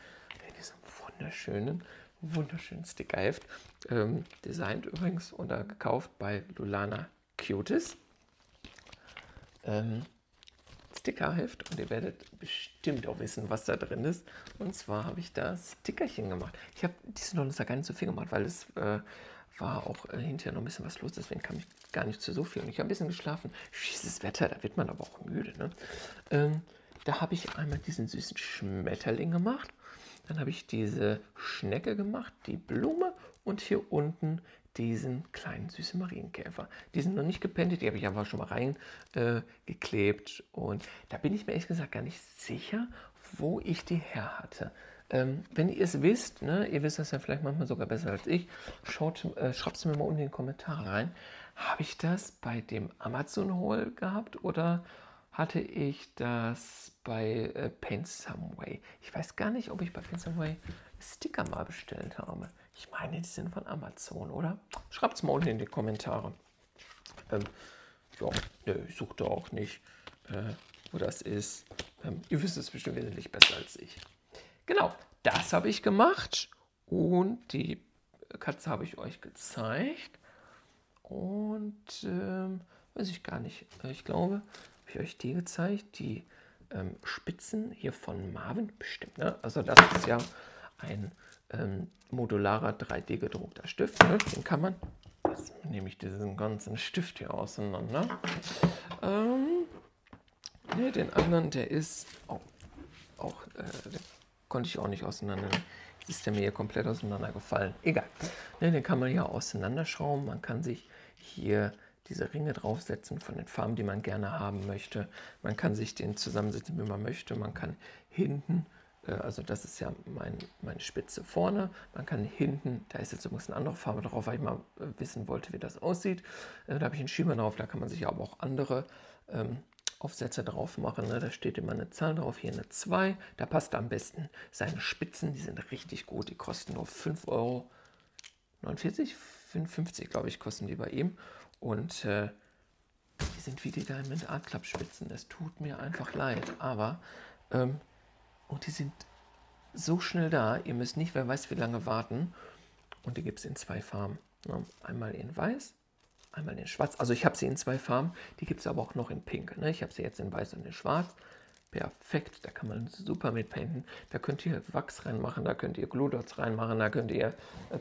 in diesem wunderschönen, wunderschönen Stickerheft, ähm, designt übrigens oder gekauft bei Lulana Cuties. Ähm, Stickerheft und ihr werdet bestimmt auch wissen, was da drin ist. Und zwar habe ich da Stickerchen gemacht. Ich habe diesen Donnerstag gar nicht so viel gemacht, weil es äh, war auch äh, hinterher noch ein bisschen was los, deswegen kam ich gar nicht zu so viel. Und ich habe ein bisschen geschlafen. Schießes Wetter, da wird man aber auch müde. Ne? Ähm, da habe ich einmal diesen süßen Schmetterling gemacht. Dann habe ich diese Schnecke gemacht, die Blume und hier unten diesen kleinen süßen Marienkäfer. Die sind noch nicht gependet, die habe ich einfach schon mal reingeklebt. Äh, und da bin ich mir ehrlich gesagt gar nicht sicher, wo ich die her hatte. Ähm, wenn ihr es wisst, ne, ihr wisst das ja vielleicht manchmal sogar besser als ich, schaut, äh, schreibt es mir mal unten in den Kommentar rein. Habe ich das bei dem Amazon-Haul gehabt oder hatte ich das bei äh, Paint Someway? Ich weiß gar nicht, ob ich bei Paint Someway Sticker mal bestellt habe. Ich meine, die sind von Amazon, oder? Schreibt es mal unten in die Kommentare. Ähm, ja, nö, ich suchte auch nicht, äh, wo das ist. Ähm, ihr wisst es bestimmt wesentlich besser als ich. Genau, das habe ich gemacht. Und die Katze habe ich euch gezeigt. Und, ähm, weiß ich gar nicht. Ich glaube, habe ich euch die gezeigt. Die ähm, Spitzen hier von Marvin bestimmt, ne? Also das ist ja ein Ähm, modularer drei D gedruckter Stift, ne? Den kann man, jetzt nehme ich diesen ganzen Stift hier auseinander, ähm, ne, den anderen, der ist auch, auch äh, den konnte ich auch nicht auseinander, jetzt ist der mir hier komplett auseinandergefallen, egal, ne, den kann man hier auseinanderschrauben, man kann sich hier diese Ringe draufsetzen von den Farben, die man gerne haben möchte, man kann sich den zusammensetzen, wie man möchte, man kann hinten, also das ist ja mein, meine Spitze vorne. Man kann hinten, da ist jetzt übrigens eine andere Farbe drauf, weil ich mal wissen wollte, wie das aussieht. Da habe ich einen Schieber drauf, da kann man sich aber auch andere ähm, Aufsätze drauf machen. Ne? Da steht immer eine Zahl drauf, hier eine zwei. Da passt am besten seine Spitzen, die sind richtig gut. Die kosten nur fünf Euro neunundvierzig, fünf Euro fünfzig glaube ich, kosten die bei ihm. Und äh, die sind wie die Diamond Art Club Spitzen. Das tut mir einfach leid, aber... Ähm, Und die sind so schnell da, ihr müsst nicht, wer weiß wie lange warten. Und die gibt es in zwei Farben. Ne? Einmal in weiß, einmal in schwarz. Also ich habe sie in zwei Farben, die gibt es aber auch noch in pink. Ne? Ich habe sie jetzt in weiß und in schwarz. Perfekt, da kann man super mit painten. Da könnt ihr Wachs reinmachen, da könnt ihr Glue Dots reinmachen, da könnt ihr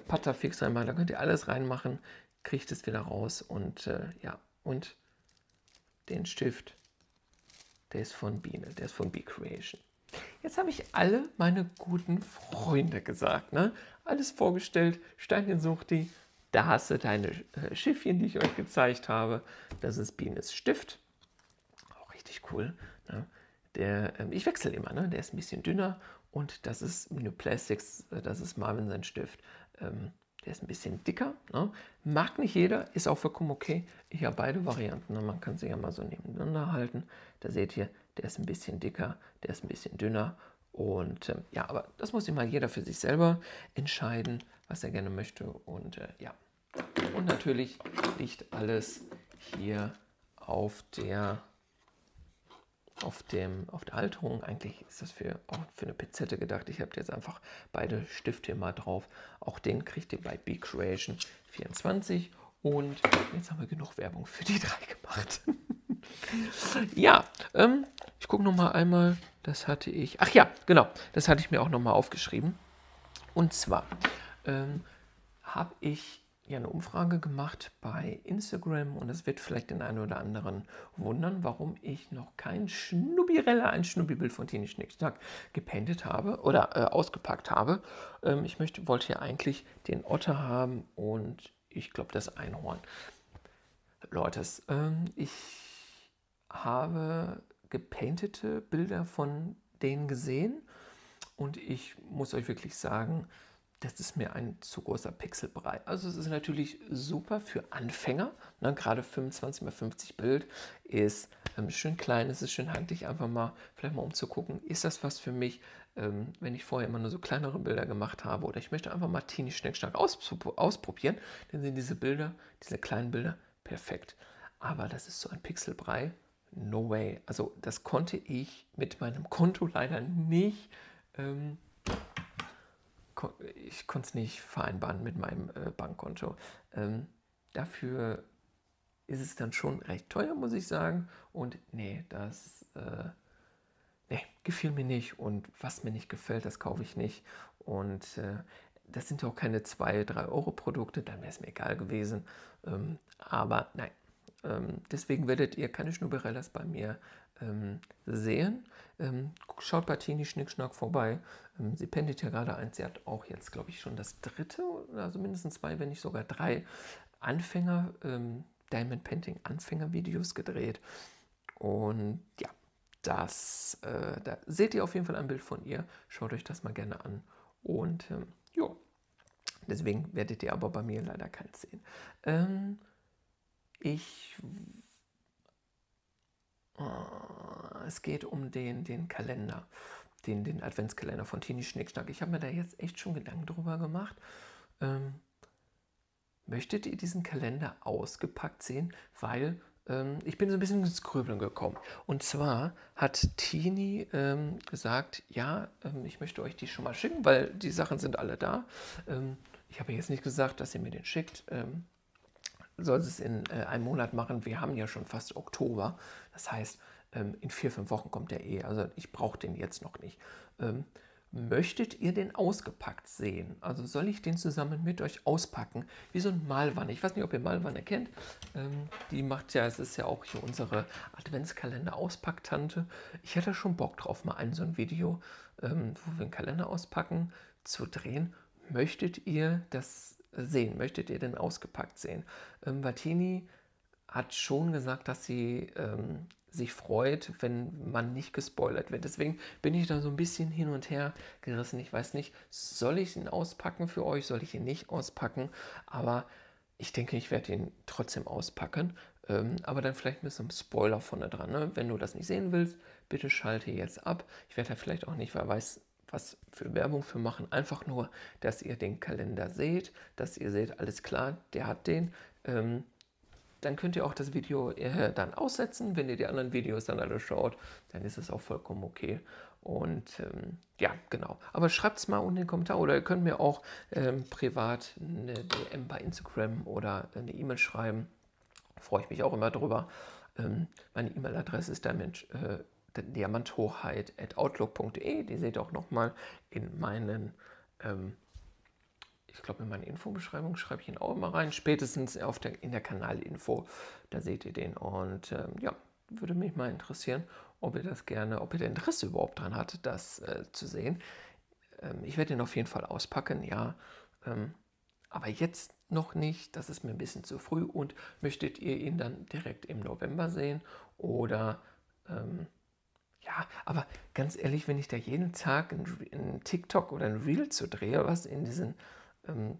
Putterfix reinmachen, da könnt ihr alles reinmachen. kriege ich das wieder raus. Und äh, ja, und den Stift, der ist von Biene, der ist von Bee Creation. Jetzt habe ich alle meine guten Freunde gesagt, ne? Alles vorgestellt, Steinchensuchti, da hast du deine äh, Schiffchen, die ich euch gezeigt habe. Das ist Bienes Stift, auch richtig cool, ne? Der, ähm, ich wechsle immer, ne? Der ist ein bisschen dünner. Und das ist New Plastics, das ist Marvin sein Stift. Ähm, der ist ein bisschen dicker, ne? Mag nicht jeder, ist auch vollkommen okay. Ich habe beide Varianten, ne? Man kann sie ja mal so nebeneinander halten. Da seht ihr, der ist ein bisschen dicker, der ist ein bisschen dünner. Und ähm, ja, aber das muss immer jeder für sich selber entscheiden, was er gerne möchte. Und äh, ja, und natürlich liegt alles hier auf der... Auf, dem, auf der Halterung, eigentlich ist das für, auch für eine Pinzette gedacht. Ich habe jetzt einfach beide Stifte mal drauf. Auch den kriegt ihr bei Bee Creation vierundzwanzig. Und jetzt haben wir genug Werbung für die drei gemacht. Ja, ähm, ich gucke noch mal einmal. Das hatte ich, ach ja, genau, das hatte ich mir auch noch mal aufgeschrieben. Und zwar ähm, habe ich ja eine Umfrage gemacht bei Instagram, und es wird vielleicht den einen oder anderen wundern, warum ich noch kein Schnubbirella, ein Schnubbibild von Tini Schnickschnack gepaintet habe oder äh, ausgepackt habe. Ähm, ich möchte, wollte ja eigentlich den Otter haben und ich glaube das Einhorn. Leute, ähm, ich habe gepaintete Bilder von denen gesehen und ich muss euch wirklich sagen, das ist mir ein zu großer Pixelbrei. Also es ist natürlich super für Anfänger, ne? Gerade fünfundzwanzig mal fünfzig Bild ist ähm, schön klein, es ist schön handlich, einfach mal vielleicht mal umzugucken, ist das was für mich, ähm, wenn ich vorher immer nur so kleinere Bilder gemacht habe, oder ich möchte einfach mal Tini Schnickschnack ausprobieren, dann sind diese Bilder, diese kleinen Bilder perfekt. Aber das ist so ein Pixelbrei, no way. Also das konnte ich mit meinem Konto leider nicht ähm, ich konnte es nicht vereinbaren mit meinem äh, Bankkonto. Ähm, dafür ist es dann schon recht teuer, muss ich sagen. Und nee, das äh, nee, gefiel mir nicht. Und was mir nicht gefällt, das kaufe ich nicht. Und äh, das sind ja auch keine zwei, drei Euro Produkte, dann wäre es mir egal gewesen. Ähm, aber nein, ähm, deswegen werdet ihr keine Schnubberellas bei mir ähm, sehen. Ähm, schaut bei Tini Schnickschnack vorbei. Ähm, sie pendelt ja gerade eins. Sie hat auch jetzt, glaube ich, schon das dritte, also mindestens zwei, wenn nicht sogar drei Anfänger, ähm, Diamond Painting Anfänger Videos gedreht. Und ja, das, äh, da seht ihr auf jeden Fall ein Bild von ihr. Schaut euch das mal gerne an. Und ähm, ja, deswegen werdet ihr aber bei mir leider keins sehen. Ähm, ich... Es geht um den, den Kalender, den, den Adventskalender von Tini Schnickschnack. Ich habe mir da jetzt echt schon Gedanken drüber gemacht. Ähm, möchtet ihr diesen Kalender ausgepackt sehen? Weil ähm, ich bin so ein bisschen ins Grübeln gekommen. Und zwar hat Tini ähm, gesagt, ja, ähm, ich möchte euch die schon mal schicken, weil die Sachen sind alle da. Ähm, ich habe jetzt nicht gesagt, dass ihr mir den schickt. Ähm, soll es in äh, einem Monat machen. Wir haben ja schon fast Oktober. Das heißt, ähm, in vier, fünf Wochen kommt der eh. Also ich brauche den jetzt noch nicht. Ähm, möchtet ihr den ausgepackt sehen? Also soll ich den zusammen mit euch auspacken? Wie so ein Malwanne. Ich weiß nicht, ob ihr Malwanne kennt. Ähm, die macht ja, es ist ja auch hier unsere Adventskalender-Auspacktante. Ich hätte schon Bock drauf, mal ein so ein Video, ähm, wo wir einen Kalender auspacken, zu drehen. Möchtet ihr das sehen? Möchtet ihr denn ausgepackt sehen? Ähm, Tini hat schon gesagt, dass sie ähm, sich freut, wenn man nicht gespoilert wird. Deswegen bin ich da so ein bisschen hin und her gerissen. Ich weiß nicht, soll ich ihn auspacken für euch? Soll ich ihn nicht auspacken? Aber ich denke, ich werde ihn trotzdem auspacken. Ähm, aber dann vielleicht mit so einem Spoiler vorne dran, ne? Wenn du das nicht sehen willst, bitte schalte jetzt ab. Ich werde da vielleicht auch nicht, wer weiß, was für Werbung für machen, einfach nur, dass ihr den Kalender seht, dass ihr seht, alles klar, der hat den. Ähm, dann könnt ihr auch das Video äh, dann aussetzen, wenn ihr die anderen Videos dann alle schaut, dann ist es auch vollkommen okay. Und ähm, ja, genau. Aber schreibt es mal unten in den Kommentar, oder ihr könnt mir auch ähm, privat eine D M bei Instagram oder eine E-Mail schreiben. Freue ich mich auch immer drüber. Ähm, meine E-Mail-Adresse ist damit äh, Diamanthoheit at outlook punkt de. Die seht ihr auch nochmal in meinen ähm, ich glaube in meine Infobeschreibung schreibe ich ihn auch immer rein, spätestens auf der, in der Kanalinfo, da seht ihr den. Und ähm, ja, würde mich mal interessieren, ob ihr das gerne, ob ihr da Interesse überhaupt dran hattet, das äh, zu sehen. Ähm, ich werde ihn auf jeden Fall auspacken, ja, ähm, aber jetzt noch nicht, das ist mir ein bisschen zu früh. Und möchtet ihr ihn dann direkt im November sehen oder... Ähm, ja, aber ganz ehrlich, wenn ich da jeden Tag ein TikTok oder ein Reel zu drehe, was in diesen ähm,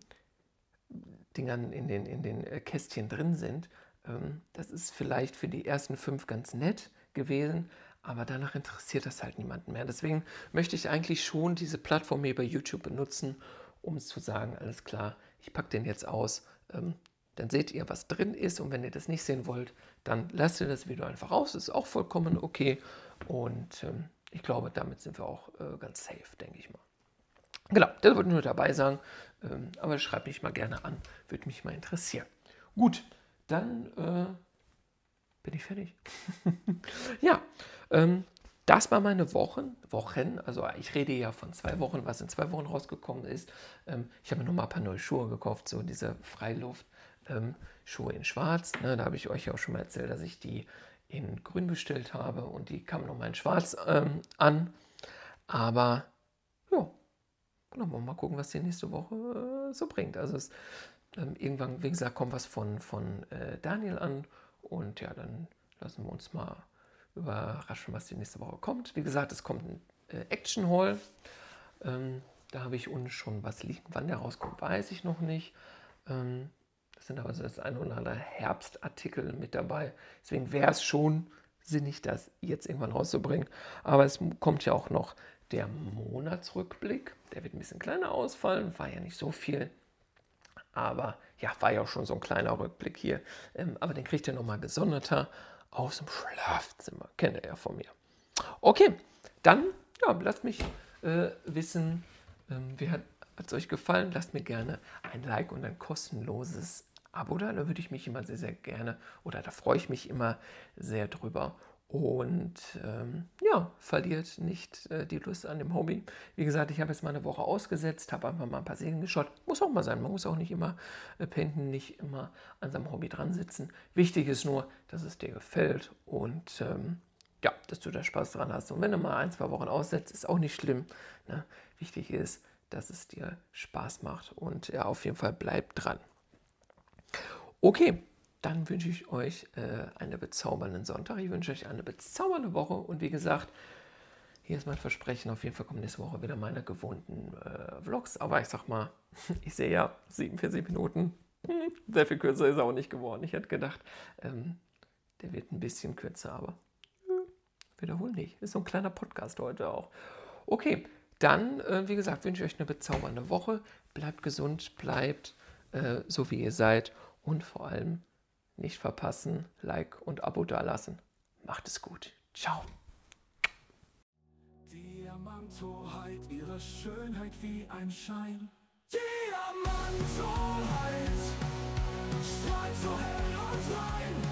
Dingern, in den, in den Kästchen drin sind, ähm, das ist vielleicht für die ersten fünf ganz nett gewesen, aber danach interessiert das halt niemanden mehr. Deswegen möchte ich eigentlich schon diese Plattform hier bei YouTube benutzen, um es zu sagen, alles klar, ich packe den jetzt aus, ähm, dann seht ihr, was drin ist, und wenn ihr das nicht sehen wollt, dann lasst ihr das Video einfach raus, ist auch vollkommen okay. Und ähm, ich glaube, damit sind wir auch äh, ganz safe, denke ich mal. Genau, das wollte ich nur dabei sagen, ähm, aber schreibt mich mal gerne an, würde mich mal interessieren. Gut, dann äh, bin ich fertig. Ja, ähm, das war meine Wochen, Wochen, also ich rede ja von zwei Wochen, was in zwei Wochen rausgekommen ist. Ähm, ich habe mir nochmal ein paar neue Schuhe gekauft, so diese Freiluft. Ähm, Schuhe in Schwarz, ne, da habe ich euch ja auch schon mal erzählt, dass ich die in Grün bestellt habe und die kamen nochmal in Schwarz ähm, an, aber ja, dann wollen wir mal gucken, was die nächste Woche äh, so bringt. Also es, ähm, irgendwann, wie gesagt, kommt was von, von äh, Daniel an, und ja, dann lassen wir uns mal überraschen, was die nächste Woche kommt. Wie gesagt, es kommt ein äh, Action Haul, ähm, da habe ich unten schon was liegen, wann der rauskommt, weiß ich noch nicht. Ähm, sind aber so das ein oder andere Herbstartikel mit dabei. Deswegen wäre es schon sinnig, das jetzt irgendwann rauszubringen. Aber es kommt ja auch noch der Monatsrückblick. Der wird ein bisschen kleiner ausfallen, war ja nicht so viel. Aber ja, war ja auch schon so ein kleiner Rückblick hier. Ähm, aber den kriegt ihr nochmal gesonderter aus dem Schlafzimmer. Kennt ihr ja von mir. Okay, dann ja, lasst mich äh, wissen, ähm, wer hat Hat es euch gefallen? Lasst mir gerne ein Like und ein kostenloses Abo da. Da würde ich mich immer sehr, sehr gerne, oder da freue ich mich immer sehr drüber. Und ähm, ja, verliert nicht äh, die Lust an dem Hobby. Wie gesagt, ich habe jetzt mal eine Woche ausgesetzt, habe einfach mal ein paar Serien geschaut. Muss auch mal sein, man muss auch nicht immer äh, painten, nicht immer an seinem Hobby dran sitzen. Wichtig ist nur, dass es dir gefällt und ähm, ja, dass du da Spaß dran hast. Und wenn du mal ein, zwei Wochen aussetzt, ist auch nicht schlimm. Ne? Wichtig ist, dass es dir Spaß macht, und ja, auf jeden Fall bleibt dran. Okay, dann wünsche ich euch äh, einen bezaubernden Sonntag. Ich wünsche euch eine bezaubernde Woche, und wie gesagt, hier ist mein Versprechen, auf jeden Fall kommen nächste Woche wieder meine gewohnten äh, Vlogs, aber ich sag mal, ich sehe ja siebenundvierzig Minuten, sehr viel kürzer ist er auch nicht geworden. Ich hätte gedacht, ähm, der wird ein bisschen kürzer, aber äh, wiederhol nicht. Ist so ein kleiner Podcast heute auch. Okay, dann, äh, wie gesagt, wünsche ich euch eine bezaubernde Woche. Bleibt gesund, bleibt äh, so, wie ihr seid. Und vor allem nicht verpassen, Like und Abo dalassen. Macht es gut. Ciao. Diamanthoheit, ihre Schönheit wie ein Schein. Diamanthoheit, strahlt so hell und rein.